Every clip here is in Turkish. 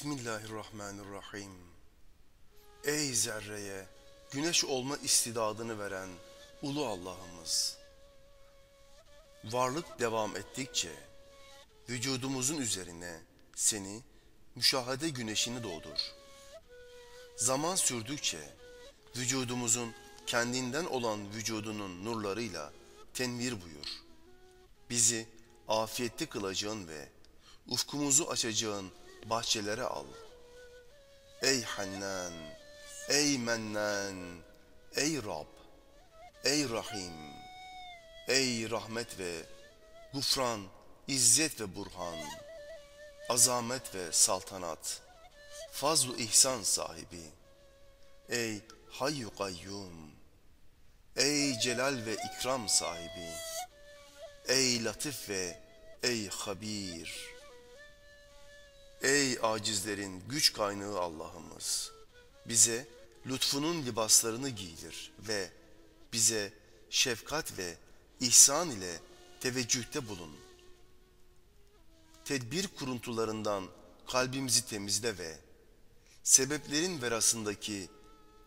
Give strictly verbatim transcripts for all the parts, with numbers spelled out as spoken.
Bismillahirrahmanirrahim. Ey zerreye güneş olma istidadını veren ulu Allah'ımız, varlık devam ettikçe vücudumuzun üzerine seni müşahede güneşini doğdur. Zaman sürdükçe vücudumuzun kendinden olan vücudunun nurlarıyla tenvir buyur. Bizi afiyetli kılacağın ve ufkumuzu açacağın bahçelere al. Ey Hannan, ey Mennan, ey Rab, ey Rahîm, ey rahmet ve gufran, izzet ve burhan, azamet ve saltanat, fazl-ı ihsan sahibi, ey Hayyu Kayyum, ey celal ve ikram sahibi, ey Latif ve ey Habir. Ey acizlerin güç kaynağı Allah'ımız, bize lütfunun libaslarını giydir ve bize şefkat ve ihsan ile teveccühte bulun. Tedbir kuruntularından kalbimizi temizle ve sebeplerin verasındaki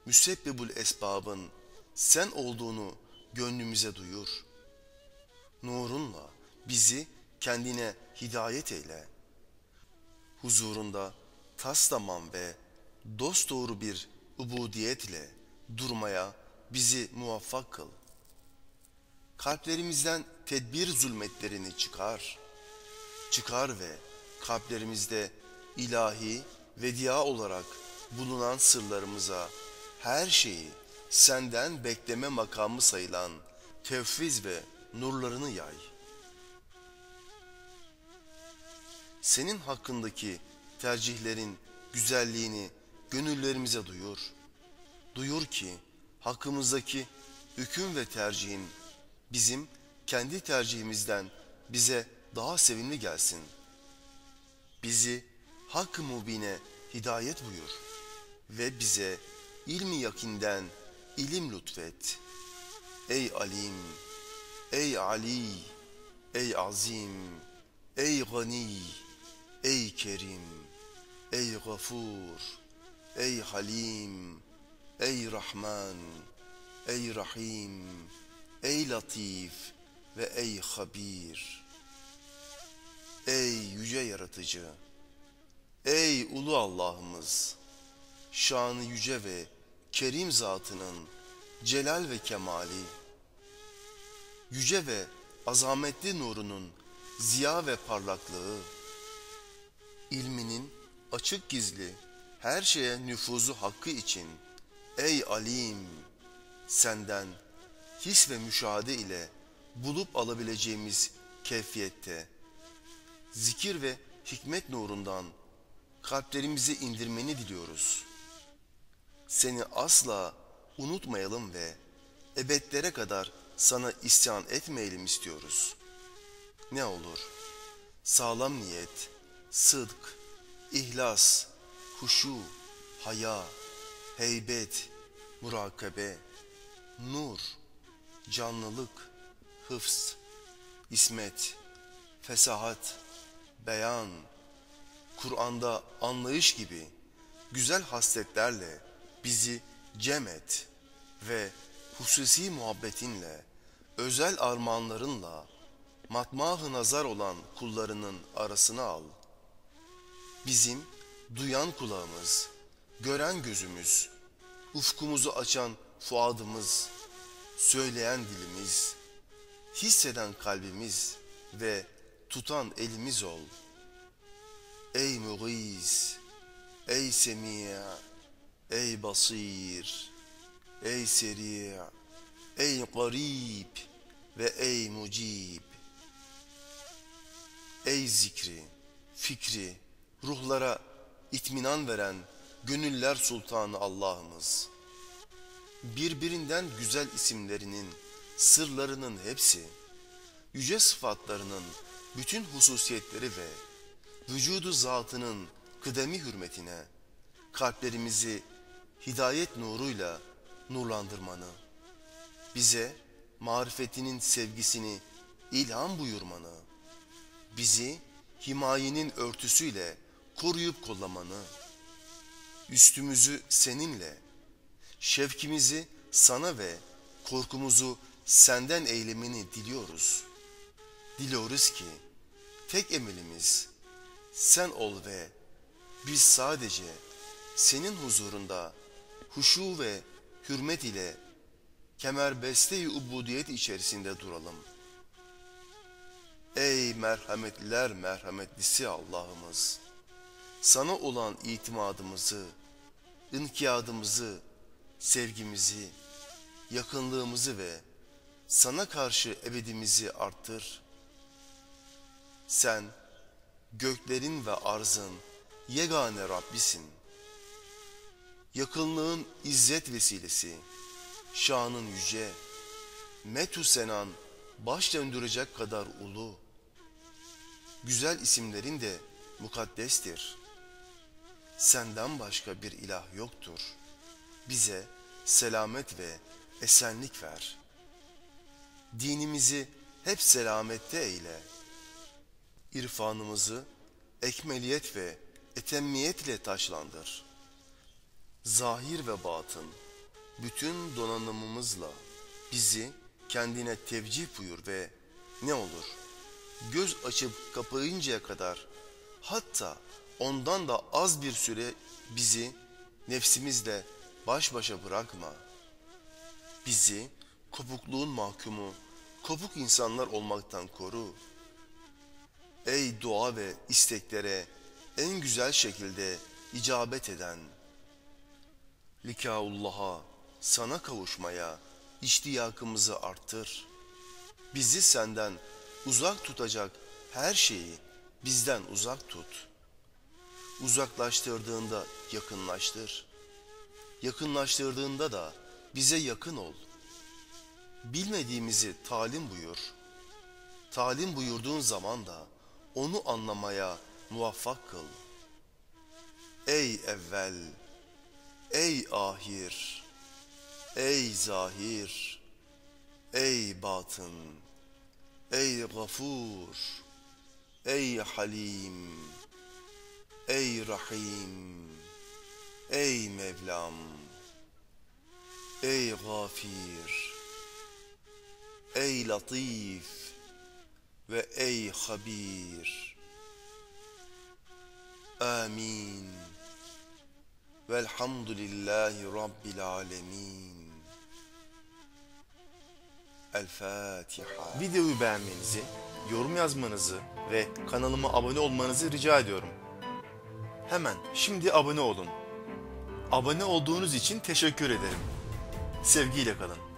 müsebbibül esbabın sen olduğunu gönlümüze duyur. Nurunla bizi kendine hidayet eyle. Huzurunda taslaman ve dosdoğru bir ubudiyetle durmaya bizi muvaffak kıl. Kalplerimizden tedbir zulmetlerini çıkar. Çıkar ve kalplerimizde ilahi vedia olarak bulunan sırlarımıza her şeyi senden bekleme makamı sayılan tevfiz ve nurlarını yay. Senin hakkındaki tercihlerin güzelliğini gönüllerimize duyur. Duyur ki hakkımızdaki hüküm ve tercihin bizim kendi tercihimizden bize daha sevimli gelsin. Bizi Hak-ı Mubin'e hidayet buyur ve bize ilmi yakinden ilim lütfet. Ey Alim, ey Ali, ey Azim, ey Gani, ey Kerim, ey Ğafûr, ey Halîm, ey Rahman, ey Rahîm, ey Latîf ve ey Habir. Ey yüce yaratıcı, ey ulu Allah'ımız, şanı yüce ve kerim zatının celal ve kemali, yüce ve azametli nurunun ziya ve parlaklığı, ilminin açık gizli her şeye nüfuzu hakkı için ey Alim, senden his ve müşahede ile bulup alabileceğimiz keyfiyette zikir ve hikmet nurundan kalplerimizi indirmeni diliyoruz. Seni asla unutmayalım ve ebedlere kadar sana isyan etmeyelim istiyoruz. Ne olur sağlam niyet, sıdk, ihlas, huşu, haya, heybet, murakabe, nur, canlılık, hıfz, ismet, fesahat, beyan, Kur'an'da anlayış gibi güzel hasletlerle bizi cem et ve hususi muhabbetinle, özel armağanlarınla matmah-ı nazar olan kullarının arasına al. Bizim duyan kulağımız, gören gözümüz, ufkumuzu açan fuadımız, söyleyen dilimiz, hisseden kalbimiz ve tutan elimiz ol. Ey Muğîs, ey Semî', ey Basîr, ey Serî', ey Karîb ve ey Mücîb. Ey zikri, fikri, ruhlara itminan veren gönüller sultanı Allah'ımız, birbirinden güzel isimlerinin, sırlarının hepsi, yüce sıfatlarının bütün hususiyetleri ve vücudu zatının kıdemi hürmetine kalplerimizi hidayet nuruyla nurlandırmanı, bize marifetinin sevgisini ilham buyurmanı, bizi himayenin örtüsüyle koruyup kollamanı, üstümüzü seninle, şefkimizi sana ve korkumuzu senden eylemini diliyoruz. Diliyoruz ki tek emelimiz sen ol ve biz sadece senin huzurunda huşu ve hürmet ile kemerbeste-i ubudiyet içerisinde duralım. Ey merhametliler merhametlisi Allah'ımız! Sana olan itimadımızı, inkiyadımızı, sevgimizi, yakınlığımızı ve sana karşı ebedimizi arttır. Sen göklerin ve arzın yegane Rabbisin. Yakınlığın izzet vesilesi, şanın yüce, methu senan baş döndürecek kadar ulu. Güzel isimlerin de mukaddestir. Senden başka bir ilah yoktur. Bize selamet ve esenlik ver. Dinimizi hep selamette eyle. İrfanımızı ekmeliyet ve etemmiyet ile taşlandır. Zâhir ve batın, bütün donanımımızla bizi kendine tevcih buyur ve ne olur, göz açıp kapayıncaya kadar, hatta ondan da az bir süre bizi nefsimizle baş başa bırakma. Bizi kopukluğun mahkumu, kopuk insanlar olmaktan koru. Ey dua ve isteklere en güzel şekilde icabet eden, likaullah'a, sana kavuşmaya iştiyakımızı arttır. Bizi senden uzak tutacak her şeyi bizden uzak tut. Uzaklaştırdığında yakınlaştır. Yakınlaştırdığında da bize yakın ol. Bilmediğimizi talim buyur. Talim buyurduğun zaman da onu anlamaya muvaffak kıl. Ey evvel, ey ahir, ey zahir, ey batın, ey gafur, ey halîm, ey rahîm, ey Mevlâm, ey gafir, ey latîf ve ey habir. Amin. Velhamdülillahi Rabbil alemin. El Fatiha. Videoyu beğenmenizi, yorum yazmanızı ve kanalıma abone olmanızı rica ediyorum. Hemen şimdi abone olun. Abone olduğunuz için teşekkür ederim. Sevgiyle kalın.